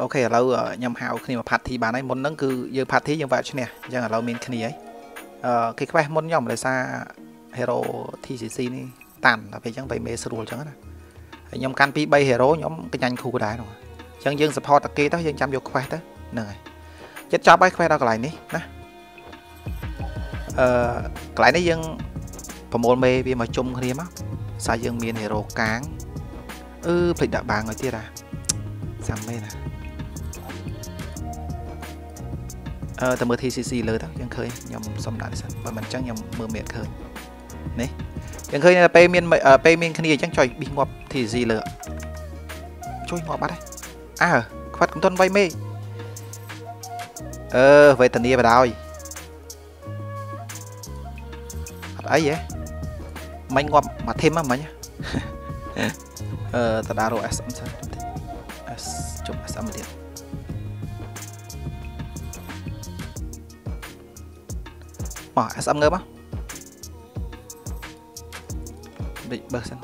โอเคเรายำหาวคือมาผัดที่บ้านไอ้มนนั่นคือยืมผัดที่ยังแบบเช่นเนี่ยยังเราเมนคือนี้cái quay môn nhom là xa hero thì chỉ xin đi tàn là phải chẳng phải mê sờ đồ chẳng hạn nhóm canpi bay hero nhóm cái nhanh khu của đá rồi chẳng dừng support đặc kỹ đó dừng chăm vô quay tới này chết cho bay quay đâu lại ní nè lại đấy dừng phòng môn mê vì mà chung riêng á sao dừng miền hero cáng phải đạp bàn người kia ra xăm mê nèแต่เมื่อทีซีซีเลยทั้งยังเคยยำสมดันสันว่ามันจังยำเมื่อเมียเคยนี่ยังเคยไปเมียนไปเมียนคดีจังจอยบิงงบทีซีเลยช่วยงบบัดได้ฟัดต้นไว้เมย์ไว้ตอนนี้ไปดาวไอ้เย่ไม่งบมาเทมมั้ยเนี่ยแต่ดาวเอสอัมสันจบเอสอัมเดียmà xăm ngơ bác bị bơ xanh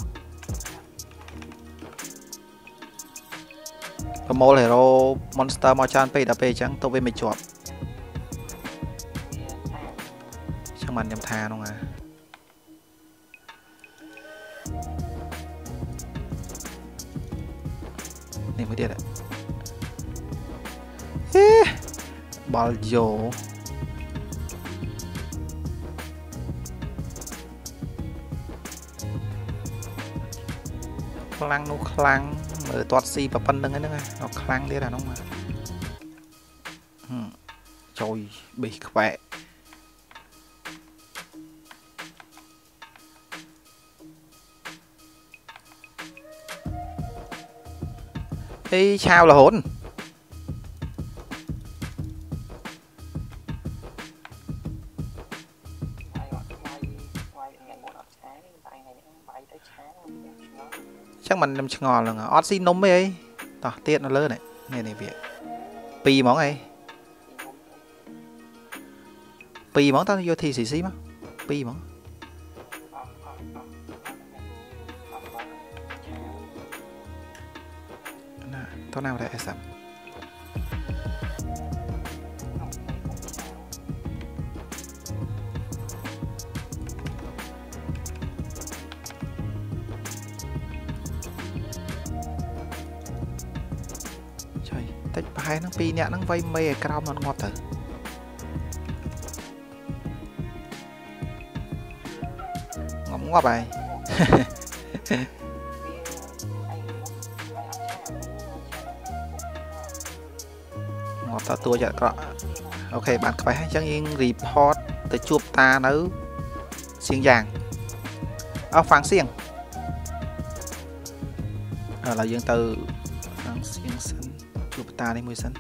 có mô là rô monster mochan pay đã pay chẳng tôi về mình chuột chẳng màn nhầm thà luôn à này mới đi đấy bao nhiêu lăng nó lăng ở toát xi và phân đừng ấy nữa nó lăng thế là nó mà trời bị khỏe đi sao là hỗn chắc mình làm ngò là ngót xin nôm ấy tỏ tiện nó lớn này này này việc pì món này pì món tao vô thì xì xí mà pì món tao nào đây sắm năng pi nhẹ năng vay mê cao nó ngọt thở ngóng ngọt bài ngọt thở tua chặt cọ ok bạn phải hay chẳng yên report tới chụp ta nấu xiên vàng phang xiên là dương từ phang xiên xanh chụp ta đi mùi sân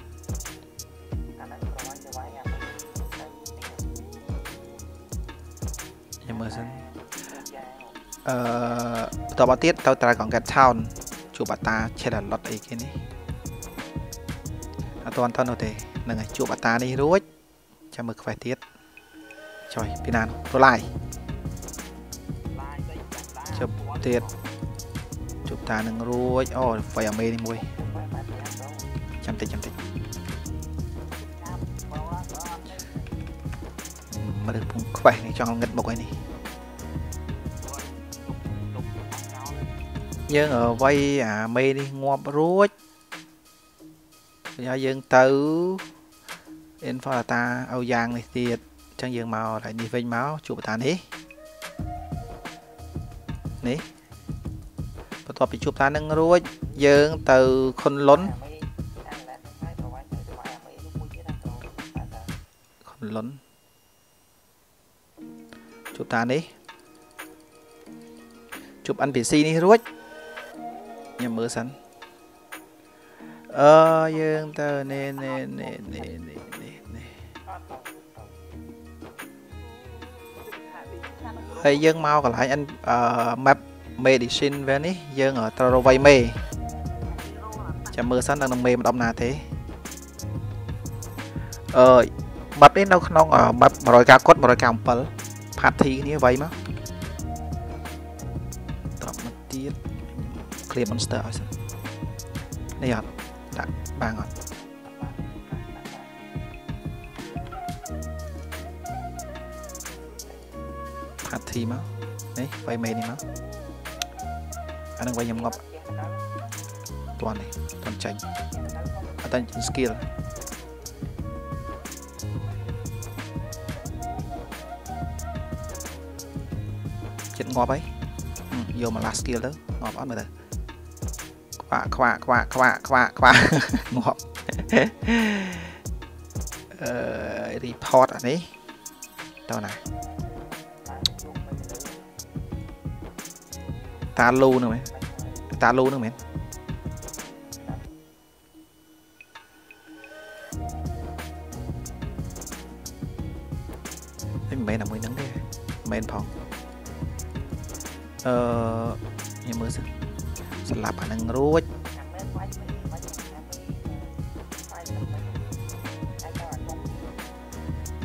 nhà mùi sân tao bảo tiết tao trai còn gạt town chụp bà ta chết là lọt ấy kia này toàn thân rồi thế là ngày chụp bà ta đi rối chào mực phải tiết trời pinan rồi lại chụp tiết chụp ta đừng rối phải ở mê đi mùi chăm tích mà được cũng khỏe này cho ngất một cái này nhưng ở vay mê đi ngọt ruột do dân tử info là ta ao giang này tiệt chẳng dân màu lại đi vây máu chụp ta đi nè bắt đầu bị chụp ta nâng ruột dân từ khôn lớn lớn chụp ta đi chụp ăn PC đi ruột nhà mưa sẵn dương tờ nè hay dương mau còn lại anh map medicine về ní dương ở taro vay mê chả mưa sẵn đang mê mà đọc nà thế bật đến đâu không bật rồi cao cốt rồi cao pal phát thi như vậy mà tập một tiết clear monster này đã ก่อนผัดทีมั้งนี่ไฟเมนี่มั้งอันนั้นไฟยำงบตอนนี้ตอนจังอันนั้นสกิลเจ็ดงบไปโยมาลาสกิลแล้วงบอันมาเลยควะงบรีพอร์ตอันนี้ตัวไหนตาลูนึงไหมตาลูนึงไหมไอ้เมนอะมือนั่งได้เมนพองยังมือซึ่งสลับอันนั้นรู้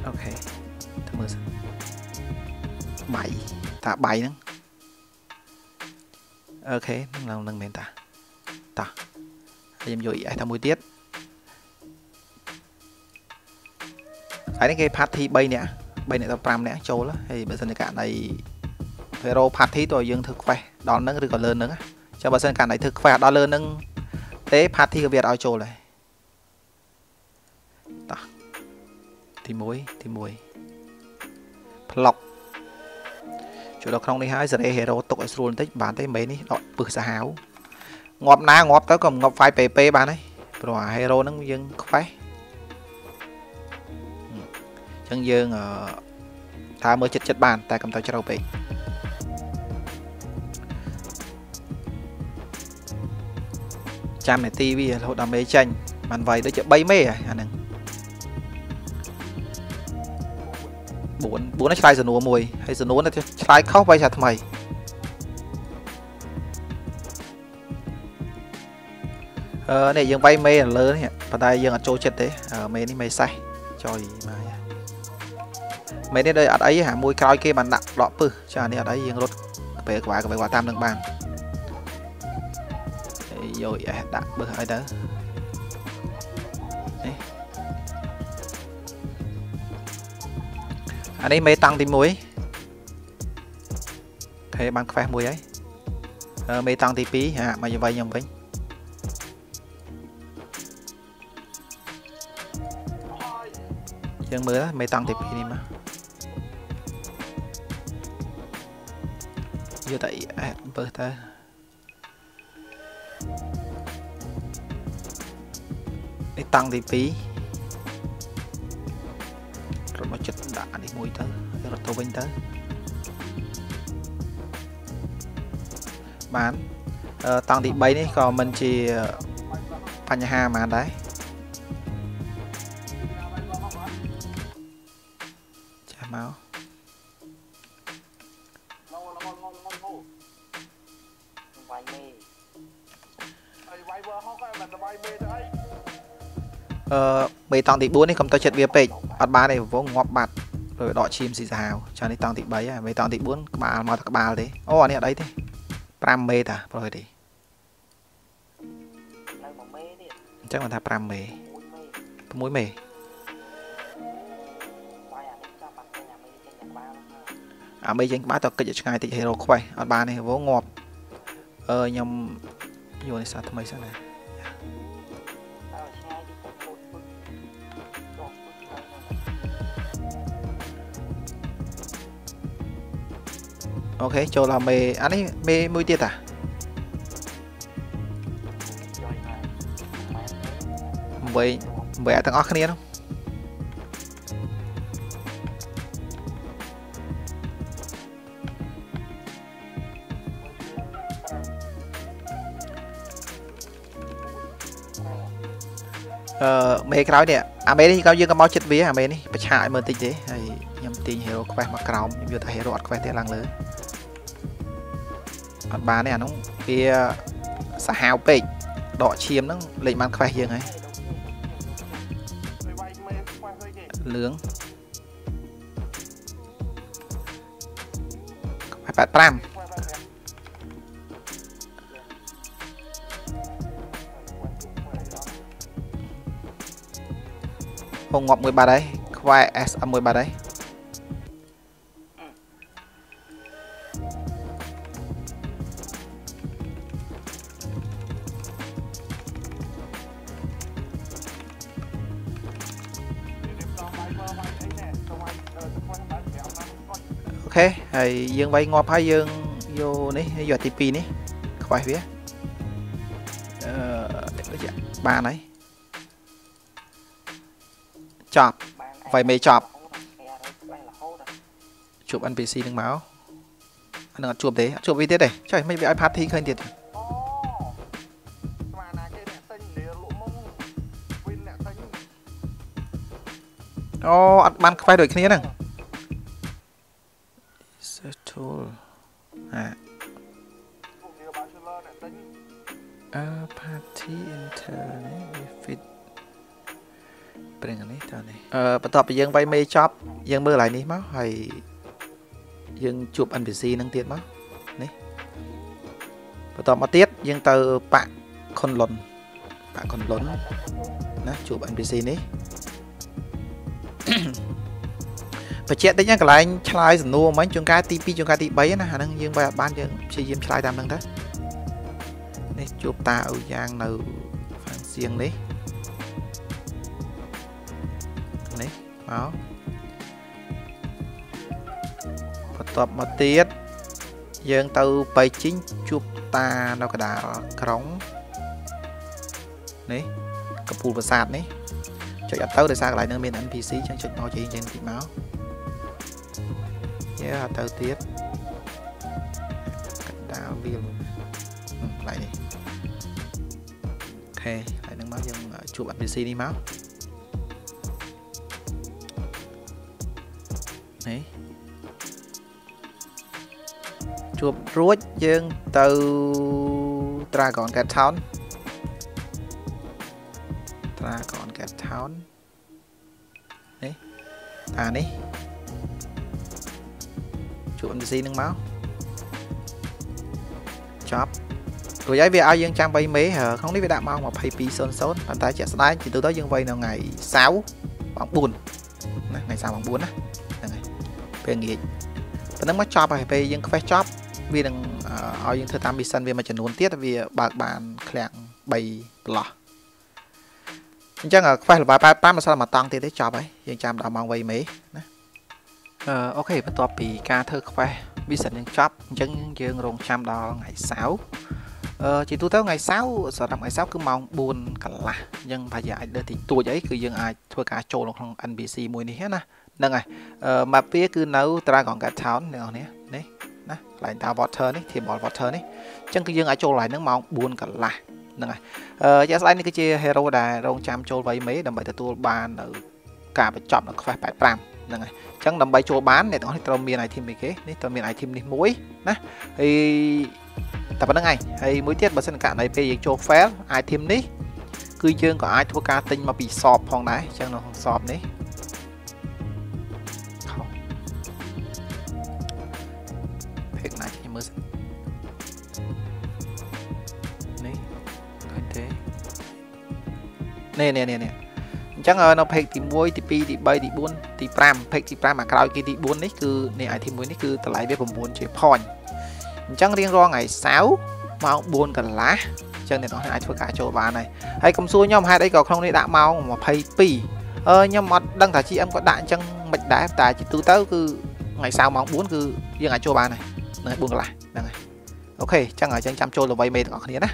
โอเคทำมือซึ่งใบตาใบนั่งโอเคนั่งนั่งเมนตาตายังอยู่ไอ้ทำมือเตี้ยไอ้นี่ไงพาร์ทที่ใบเนี้ยตัวปรามเนี้ยโจแล้วไอ้บริษัทการในเฮโร่พาร์ทที่ตัวยังถึกไปดอนนั่งหรือก่อนเลินนั่งcho bà dân cả này thực khỏe đó lớn nâng tế phát thi Việt ao trồ này thì muối lọc chủ độc không đi hái giờ đây hero tội luôn tích bán tới mấy đi đọt bự xa háo ngọp ná ngọp tới còn ngọp phải pp bán đấy rồi hero nâng dương khỏe chân dương ở thả mới chết bàn tại cầm tàu cho đầu bị chạm này tivi hột đam mê tranh màn vầy đó chợ bay mê à anh em bốn nó chạy giờ nổ mùi hay giờ nổ nó chạy khóc bay chặt mày này dương bay mê là lớn nhỉ và đây dương ở chỗ chết đấy mê đi mày say trời mày mày đến đây ở đấy hả mùi cao kia bàn nặng lọ pư cho nên ở đấy dương rốt về quả tam đường bàn rồi đặt bữa ấy đó anh ấy mấy tăng thì muối thế bằng phải muối ấy mấy tăng thì phí à mà như vậy nhầm với chương mới đó mấy tăng thì phí đi mà như tại bữa ta để tăng thì phí rồi mà chết đã đi mùi tới rồi tôi vinh tới bán tăng thì bay đấy còn mình chỉ phanh ha mà đấy chả máu mấy tăng thì 4 này không tao chết bia pịch bắt ba này vô ngọt bạt rồi đọ chim gì sao cho nên tăng thì 7 mấy tăng thì 4 bà mà các bà đấy oh này ở đấy thế pram mê ta rồi đi chắc là ta pram mê mũi mê à bây giờ bác tao kịch ngày thì hero quay ở ba này vô ngọt nhầm vô này sao thằng mày sao này ok cho là mê anh ấy mê mũi tiết à vậy vậy thằng óc kia không mê cái nói nè à mê đi cao dương có máu chết vía à mê đi phải chạy mờ tinh thế này nhầm tinh hero quay mà cào nhầm vô ta hero quay thế lăng lớn bà này nó kia xã hào bệnh đỏ chiếm nó lệnh mang khỏe riêng ấy lướng phải bạt pram Không ngọc 13 đấy, khoai S 13 đấy. Ok, hãy dương vay ngọc hay dương vô ní, vô TP ní. Khoai phía. Ba này. Chọp vậy mày chọp chụp NPC đừng máu nó chụp thế chụp video này trời mấy bị iPad thi khơi thiệt ô bạn phải đổi kia nè party internet bắt đầu bây giờ vay mê chop, giờ mơ lại ní máu hay giờ chụp NPC năng tiền máu, ní bắt đầu mà tiết giờ từ bạn còn lún, nè chụp NPC ní, phải chết đấy nhá cái này chơi snu mấy chúng cái TP bấy nè, năng giờ vay ban giờ chơi game chơi tam năng đó, ní chụp ta ở giang nào phản riêng ní. Máu bắt tập một tiết dương từ bảy chín chụp ta nó cả đá cống đấy cặp phù và sạt đấy cho giặt tao để sạc lại nâng bên NPC chẳng chụp nó chỉ trên thịt máu nhớ hạt tao tiết đá viêm lại đi ok lại nâng máu dương chụp NPC đi máu này chụp ruột dương từ Dragon Cat Town đấy à này chụp gì nâng máu chop rồi giấy về ao dương trang bay mấy hả không biết về đạm mau mà pay pi sơn sốt bàn tay chạy slide chỉ từ đó dương vay nào ngày 6 bằng buồn ngày 6 bằng buồn á về nghỉ, tớ đang mất job phải về những cái job vì đừng ở những thời tam bị săn về mà chuẩn luôn tiết vì bạc bàn khẹng bày lọ, nhưng chắc là phải là vài ba mà sao mà tăng thì thấy job ấy, nhưng chạm đã mong về mấy, ok bắt đầu bị ca thơ phải bị săn những job, nhưng dương rồng chạm đó ngày 6, chỉ tu tới ngày 6 giờ làm ngày 6 cứ mong buồn cả là, nhưng phải giải được thì tua giấy cứ dương ai thua cả trộn không NPC mùi này hết nè. Nâng này, mà phía cứ nấu ta còn cả tháo này còn nè, đấy, nè, lại tao water đấy, thì bỏ water đấy, chân cứ dương ở chỗ lại nước mỏng buồn cả là, nâng này, giá lại này cái chia hero đài rong chạm chỗ vay mấy đầm bảy tao bán ở cả phải chọn là phải phải làm, nâng này, chân đầm bảy chỗ bán này đó thì tao miền này thêm mấy cái, đấy tao miền này thêm đi muối, nè, thì tập nâng này, hay muối tiết bớt sân cả này bây giờ chỗ phép ai thêm đi, cứ dương có ai thua cá tinh mà bị sọp phòng đấy, chân nó sọp đấy. Này thì mới này thế nè chắc là nó phải thì muối thì pi thì bay thì buôn thì pram phải thì pram mà cái thì buôn đấy cứ này ai thì muối đấy cứ lại biết buôn chế phòn chắc riêng do ngày 6 màu buôn cả lá chân này nó ai thua cả chỗ bà này hay công suối nhau hai đấy còn không đấy đã mau mà phải pi nhưng mà đang thả chị em có đạn chân mệt đã tại chỉ từ tới cứ ngày sau màu buôn cứ riêng ai chỗ bà này buông lại này. Ok chẳng ở chân chăm trôi là vay mệt có nghĩa đó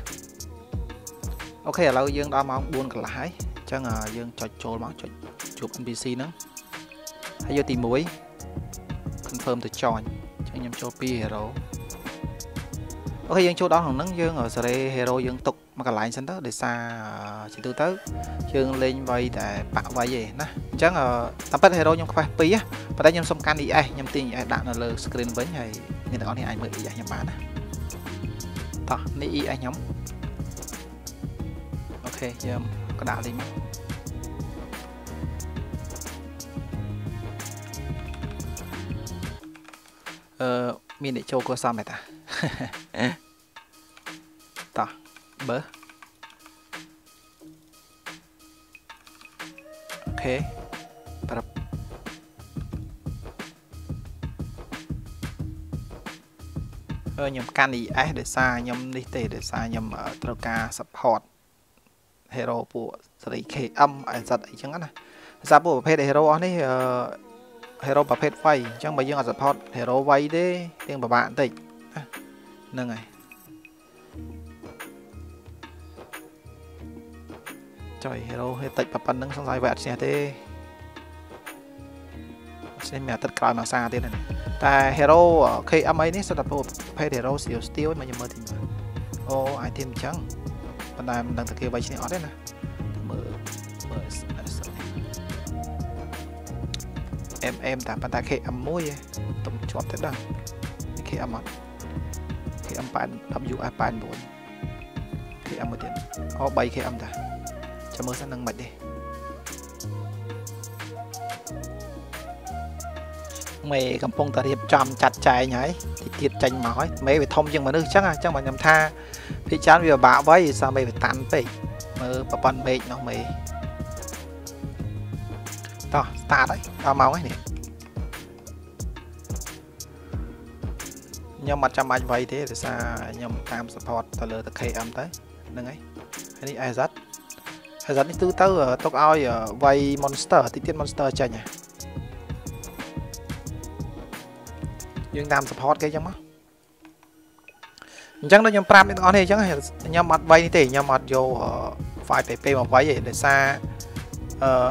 ok là lâu dương đó mong buồn cả lái chẳng ở dương cho trôi máu chụp NPC nữa hãy vô tìm muối confirm từ tròn chẳng nhầm trôi pi hero ok dương chỗ đó thằng nắng dương ở sờ đây hero dương tục mà cả lái sân đó để xa chỉ tư tới dương lên vay để bạn vay về nè chẳng ở tập hết hero nhưng phải pi á và đây nhầm xong can đi ai nhầm tiền đạn là lơ screen với này nên đó thì ai mới giải nhóm bán đó này ai nhóm ok giờ có đạo đi mình để châu cô sao mày ta ta bớ ok Para nhầm can đi ai để xa nhầm đi tê để xa nhầm ở trâu ca support hero của sợi khe âm ai giật ấy chẳng hạn này ra bộ phê hero này hero và phê vay chẳng bây giờ là support hero vay đấy tiếng bà bạn tịch nâng này trời hero hay tịch và phần nâng sang dài vẹt xe thế nên mẹ tất cả mà xa thế này ta hero khi âm ấy sẽ đặt bộ phe hero siêu steel mà mơ thì ô ai thêm trắng còn này mình đang thực hiện vậy trên đấy nè em ta bạn ta khi âm mũi tụm chọn thế đằng khi âm mặt khi âm bạn w bạn bốn khi âm một tiếng ô bay khi âm ta cho mơ sang nâng mặt đi mày cầm phong ta điệp trầm chặt chạy nhảy thì thiệt tranh máu ấy mày phải thông nhưng mà nước chắc à chắc mà nhầm tha thì chán vì bão vậy sao mày phải tán vậy mơ bà con mệt nó mày to ta đấy tao máu ấy nè nhưng mà trăm anh vậy thế thì sao nhầm tam support ta lừa ta khề âm tới đừng ấy cái này ai dắt đi tứ tớ ở tóc oi ở vay monster thì tiết monster chạy nhỉ dương tam support cái chẳng á chẳng đâu nhầm pram cái con này chẳng hay nhầm mặt bay thì nhầm mặt vô phải tp mà vay để xa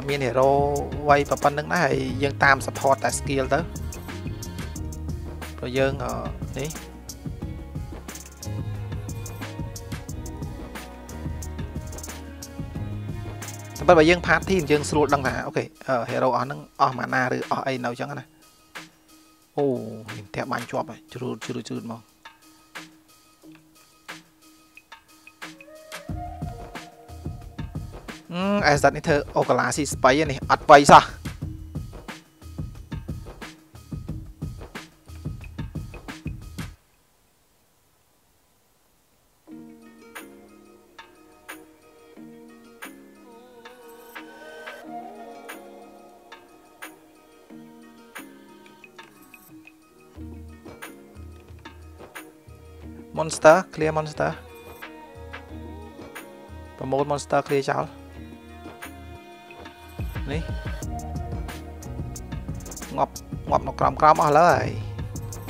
miền hero vay và phần nước này dương tam support tại skill tới rồi dương đấy bây giờ dương phát thì dương sụt đằng nào ok hero ở nâng ở mana rồi ở ai nào chẳng này ô thẻ bánh chọp này chụt mong ai giật này thơ ô cả lá xì space này ắt vay sao monster clear monster promote monster clear chào này ngọc nó crom ở lời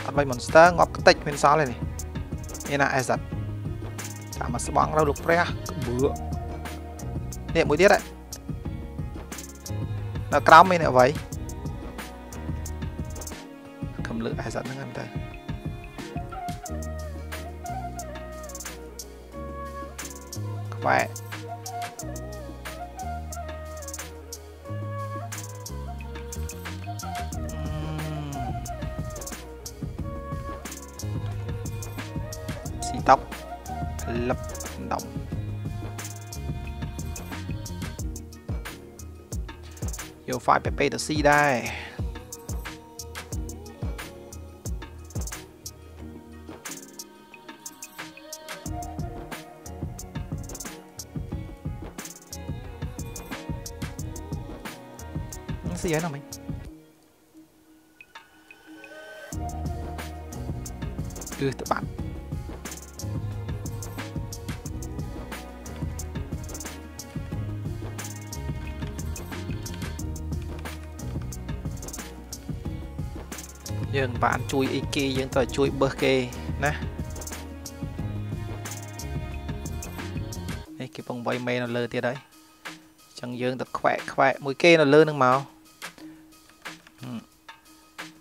ăn bay monster ngọc cái tịch bên sau này này là ai giật cả mà sẽ bắn ra lục re bữa này mũi tiết đấy nó crom bên này vậy cầm lửa ai giật nó ngăn tay vậy xì tóc lập động vô file pp từ xì đây gì ấy nào mình tự bạn dừng bạn chui iki dừng tờ chui bơ kê nè cái vòng vây mê nó lơ tia đấy chẳng dừng tập khỏe mũi kê nó lơ nương màu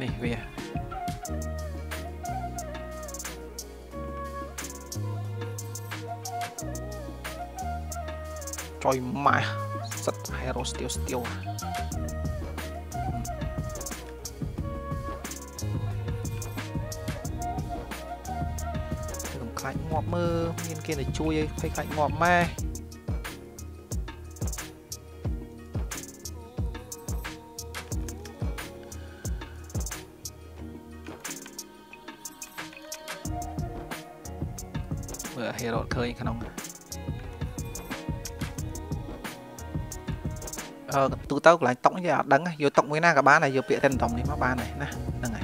Nih, ya. Coy mah, set harus tio-tio. Cạnh ngọt mơ, bên kia là chui ấy, phải cạnh ngọt ma. Vừa hero khơi khả năng. Tụi tao lại tổng giờ đắng, vô tổng với na cả bán này, vô bịa tên tổng đi má bán này, nè, đằng này.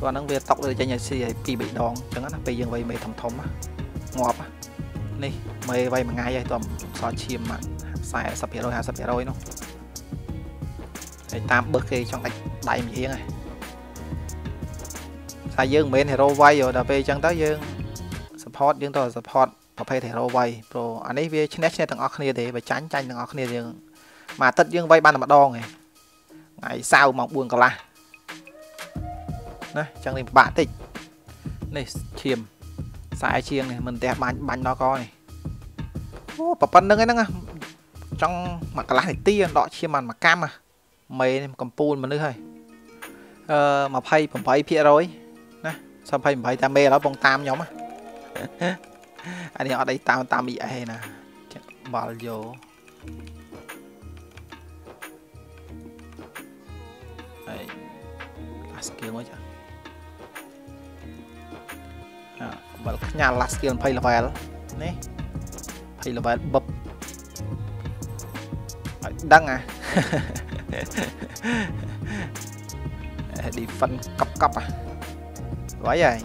Toàn đang về tọc rồi cho nhà xe bị đòn chẳng hạn bây giờ vậy mày thầm thấm á ngọp á này mày vậy mà ngay vậy toàn xóa chìm mà xài sập hero hà sập hero luôn để tam bước khi trong đánh đầy mình yên này xài dương bên hero vay rồi đã về chẳng tới dương support dương tôi support tập hay hero vay pro anh ấy về trên net thằng Orkney để phải tránh tranh thằng Orkney dương mà tất dương vay ban là mặt đo này ngày sau mong buồn còn là này chẳng định bạn tịch này chìm sai chiêng này mình đẹp bánh nó coi ô bà phân nâng ấy nâng trong mặt cả lá này tia đọ chiêm màn mà cam à mấy cầm pun mà nữa thôi mà phay phẩm phay phía rồi nè sao phay phẩm phay tam mê đó bông tam nhóm à anh ấy ở đây tam tam bị ai nè bảo vô đây skill mới chứ. Và nhà là skill play level này play level bập đăng à đi phân cấp cấp à vậy vậy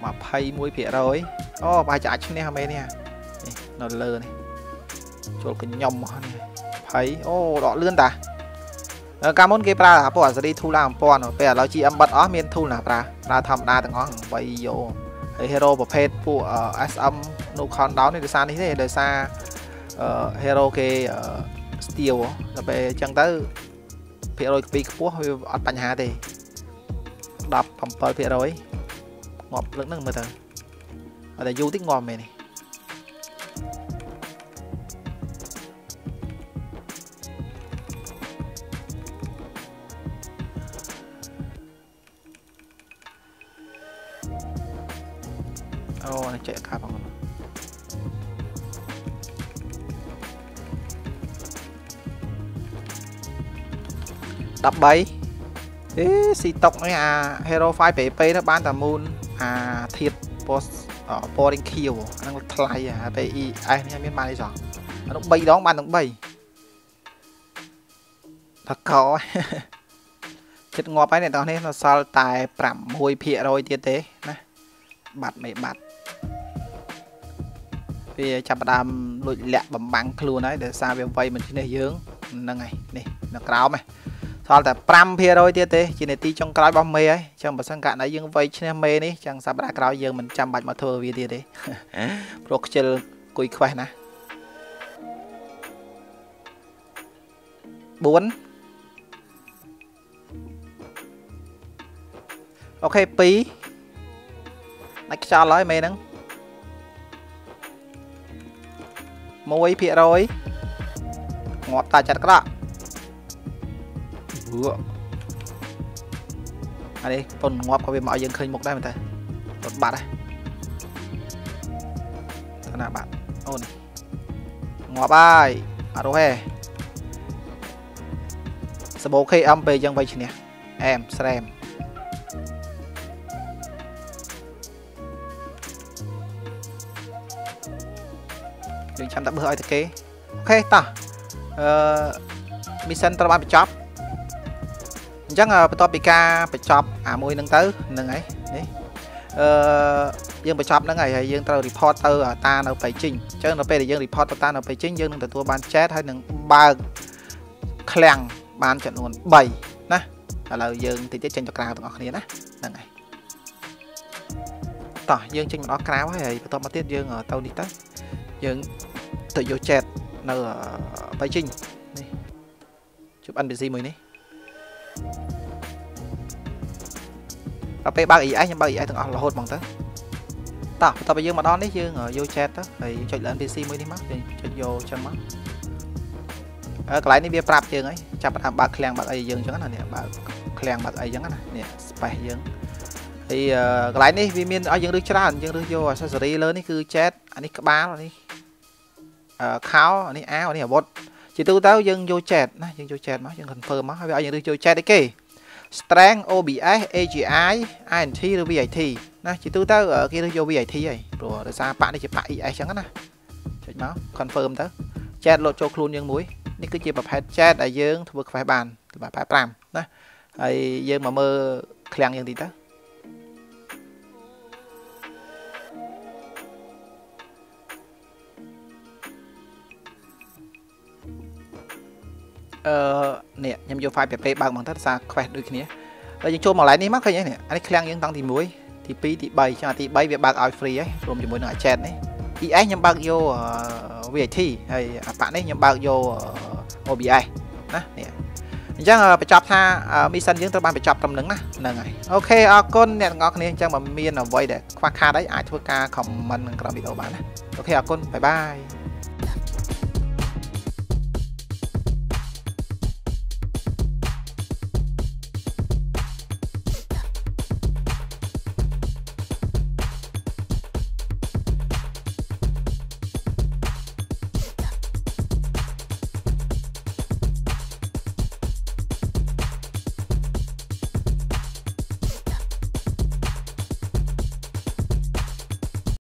mà play mũi phía rồi ô bài trả trên này hả mẹ nè nó lơ này chốt cái nhom này thấy ô đỏ lươn ta cảm ơn cái pra bỏ ra đi thu làm pon về là chị âm bật ó miền thu là pra là thầm đa từng ngón bay vô hero và pet của s âm nô con đó này từ xa như thế đời xa hero kê steel là về chẳng tới phía rồi bị cướp hơi ăn bánh hà thì đập phòng phơi phía rồi ngọt lưỡng nâng mà thở ở đây du tích ngòm này chạy cả bằng đập bay xì tộc này à hero 5PP nó bán tà moon à thiệt post boring kill đang thay à pi ai nha miếng mai rồi nó bay đó bán nó bay thật khó chết ngọt ấy này tao nên nó sao tài phạm môi pịa rồi tiệt tế nè bạt mày bạt vì chạm đam lụi lẹ bấm bắn luôn đấy để xa về vây mình trên này dướng nâng này này nó cáo mày sao là pram phía rồi tiết tế chỉ này ti trong cái bom mê ấy chẳng bật sang cạn đấy dương vây trên mê đi chẳng sao đã cáo dương mình chăm bạch mà thơ vì tiết đấy rồi chơi cùi khoai nè 4 ok pí nách cho lối mê nâng 1% ងាប់តាចាត់ក្រក់វក់អានេះប៉ុនងាប់ក៏វាមកយើងឃើញមុខដែរមែនតើប៉ុនបាត់ហ្នឹងណាបាត់អូនងាប់ហើយអត់រស់ទេសបោ KM ពេលយ៉ាងវៃឈ្នះអែមស្រែមយើងចាំតែបើឲ្យតែគេអូខេតោះមីសិនត្រូវបានបញ្ចប់អញ្ចឹងបន្ទាប់ពីការបញ្ចប់អាមួយហ្នឹងទៅហ្នឹងហើយនេះយើងបញ្ចប់ហ្នឹងហើយហើយយើងត្រូវ report ទៅតានៅបេជីងអញ្ចឹងនៅពេលដែលយើង report ទៅតានៅបេជីងយើងនឹងទទួលបាន chat ហើយនឹងបើក คลังบานจำนวนใบนะเราเยิงติดเจนจากกลางตรงออกนี้นะนั่นไงต่อเยิงเจนมันออกกลางไว้เลยตัวมาเตี้ยเยิงเตาดิตัสเยิงตัวโยเจ็ดเนอไปจริงนี่จุดอันเป็นซีมือนี่เราไปบ้าอีไอยังบ้าอีไอตรงออกเราโหดมองตัวต่อต่อไปเยิงมาดอนนี่เยิงโยเจ็ดตัวไปจอยเหลืออันเป็นซีมือนี่มั้งจอยโยเจ็ดมั้งcái này bia prap dương ấy chạm bạn bạc kèn bạc ấy dương chẳng hạn nè bạc kèn bạc ấy chẳng hạn nè phải dương thì cái này vitamin ở dương được chả dương được vô sao rồi lớn này cứ chết anh ấy cá rồi đi kháo anh ấy áo anh ấy bột chỉ tôi tao dương vô chết này dương vô chết mà dương confirm mà bây giờ dương được vô chết đấy kì strength obs agi int rồi bây giờ thì này chỉ tôi tao ở kia được vô bây giờ thì vậy rồi ra bạn đi chụp bại ai chẳng hạn nè chết máu confirm đó chết lộ cho khuôn dương muốiนี่คือจีบแบบแพทแชทไอ้เยื่อถูกไฟบานถูกแบบแพทปรามนะไอ้เยื่อมาเมื่อเคลียงยังติดตั้งเนี่ยยังอยู่ไฟแบบเปรย์บางบางท่าซาแควดด้วยคืนนี้เรายังโชว์มาหลายนี้มากขึ้นเนี่ยอันนี้เคลียงยังตั้งตีมุ้ยตีปีตีใบใช่ไหมตีใบแบบบางเอาฟรีไอ้รวมอยู่บนหน่อยแชทนี่อีไอ้ยังบางโยvề thì bạn ấy nhầm bao vô OBI đó nè chắc là phải chọc tha mission dưỡng tao ban phải chọc tầm nắng nè này ok con nè ngọc nè chắc mà miên là vậy để khoa kha đấy ai thua ca comment mình còn bị đầu bán ok con bye bye